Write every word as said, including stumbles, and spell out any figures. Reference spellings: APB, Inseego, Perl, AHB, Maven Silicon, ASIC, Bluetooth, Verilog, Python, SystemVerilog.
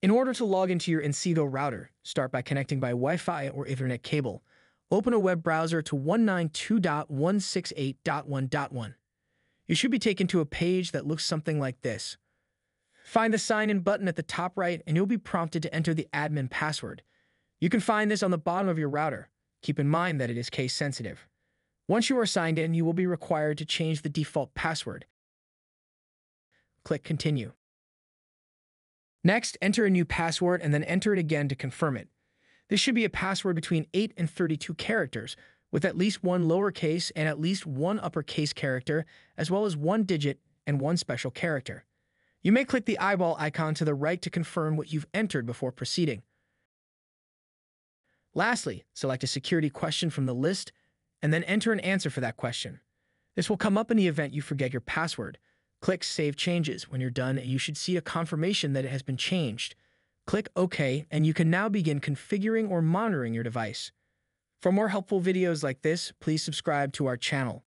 In order to log into your Inseego router, start by connecting by Wi-Fi or Ethernet cable. Open a web browser to one ninety-two dot one sixty-eight dot one dot one. You should be taken to a page that looks something like this. Find the sign-in button at the top right, and you'll be prompted to enter the admin password. You can find this on the bottom of your router. Keep in mind that it is case-sensitive. Once you are signed in, you will be required to change the default password. Click Continue. Next, enter a new password and then enter it again to confirm it. This should be a password between eight and thirty-two characters, with at least one lowercase and at least one uppercase character, as well as one digit and one special character. You may click the eyeball icon to the right to confirm what you've entered before proceeding. Lastly, select a security question from the list and then enter an answer for that question. This will come up in the event you forget your password. Click Save Changes when you're done, and you should see a confirmation that it has been changed. Click OK, and you can now begin configuring or monitoring your device. For more helpful videos like this, please subscribe to our channel.